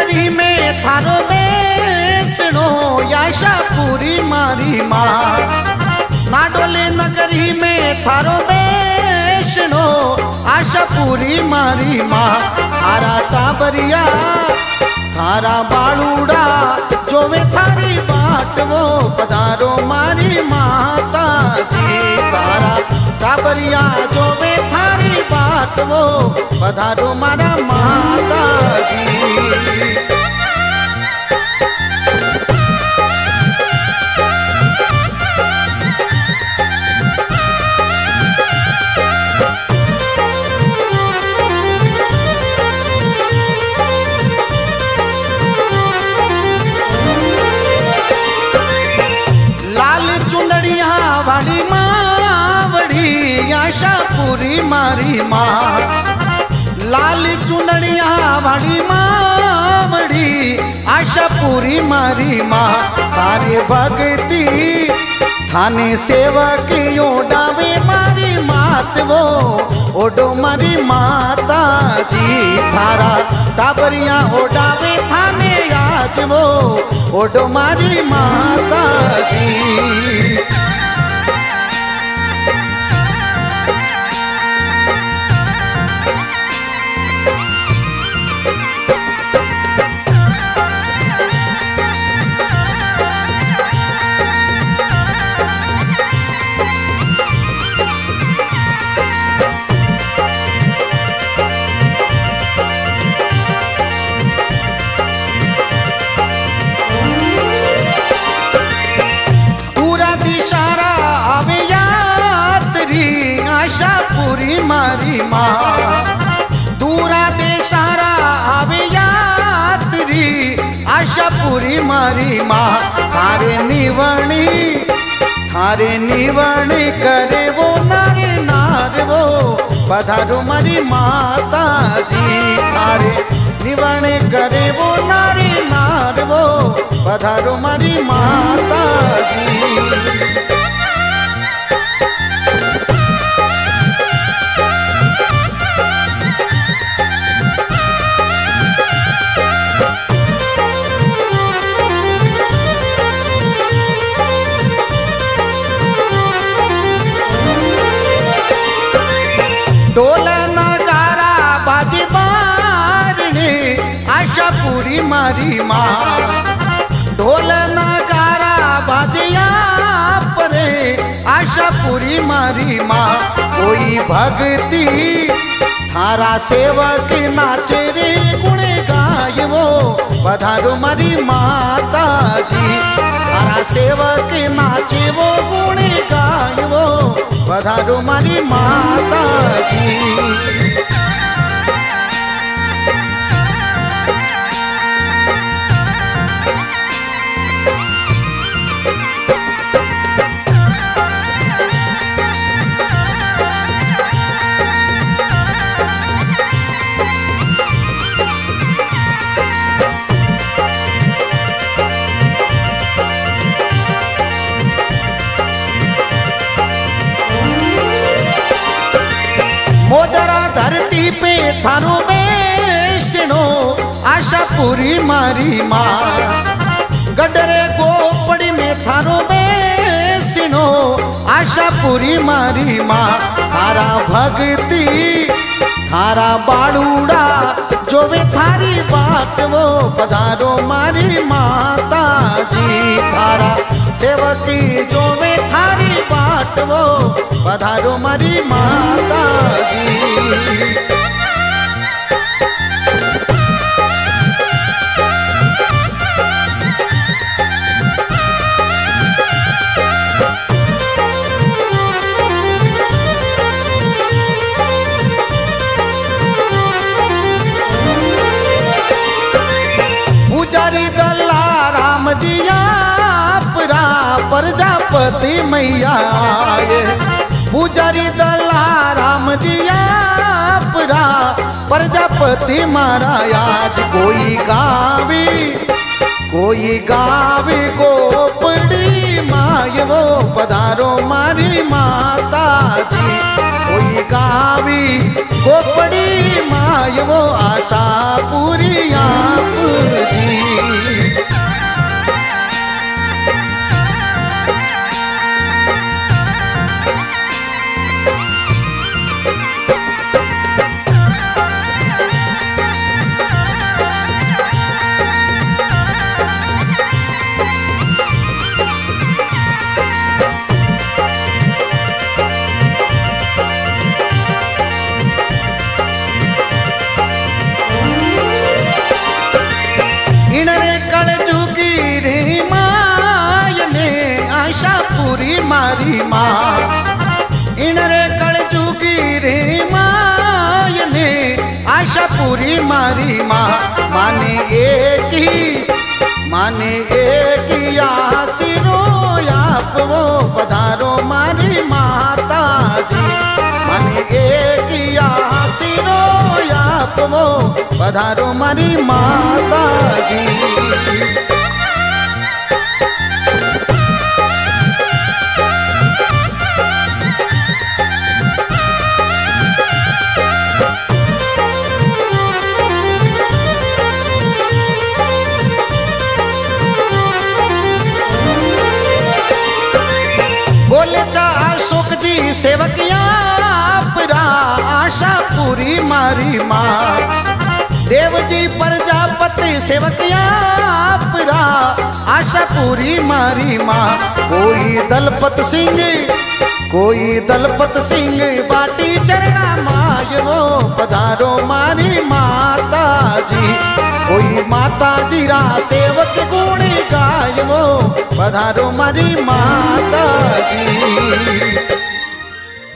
नगरी में थारो बेसणो आशापुरी मारी माँ। नाडोली नगरी में थारो बेसणो आशापुरी मारी माँ। थारा टाबरिया थारा बालूड़ा जोवे थारी बाट वो पधारो मारी माता जी। थारा टाबरिया जोवे थारी बाट वो पधारो मारा माता जी। आशापुरी मारी माँ। लाल चुनड़िया वाली मावड़ी आशापुरी मारी माँ। तारे भगती थाने सेवकियो डावे मारी मात वो ओडो मारी माता जी। थारा टाबरिया ओडावे थाने आज वो ओडो मारी माता जी। आशापुरी मारी माँ। दूरा दे सारा आवे यात्री आशापुरी मारी माँ। थारे निवणी करे वो नारे नार वो पधारो मारी माता जी। थारे निवणी करे वो नारे नार वो पधारो मारी माता जी। आशापुरी मारी माँ। ढोल नगारा बाजिया परे आशापुरी मारी माँ। कोई भक्ति थारा सेवक नाचे रे गुण गाय वो पधारो मारी माता जी। थारा सेवक नाचे वो गुण गाय वो पधारो मारी माता जी। मोदरा धरती पे थारो बेसणो आशापुरी मारी माँ। गडरे गोपड़ी में थारो बेसणो आशापुरी मारी माँ। थारा भक्ति थारा बालूड़ा जोवे थारी बाट वो पधारो मारी माता जी। थारा सेवकी जोवे थारी बाट वो पधारो मारी माता जी। प्रजापति मैया आए पुजारी दला राम जिया पुरा प्रजापति मारा। आज कोई गावी गोपड़ी माय वो पधारो मारी माता जी। कोई गावी गोपड़ी माय वो आशापुरी आप। हमारी माँ माने एक ही आशीरो आप वो पधारो मारी माता जी, माने एक ही आशीरो आप वो पधारो मारी माता जी। अशोक जी सेवकियाँ आपरा आशापुरी मारी माँ, देव जी प्रजापति सेवकियाँ आपरा आशापुरी मारी माँ। कोई दलपत सिंह बाटी चरणा माय वो पधारो मारी माता जी, कोई माता जी रा सेवक गुण गाय वो पधारो मारी माता जी।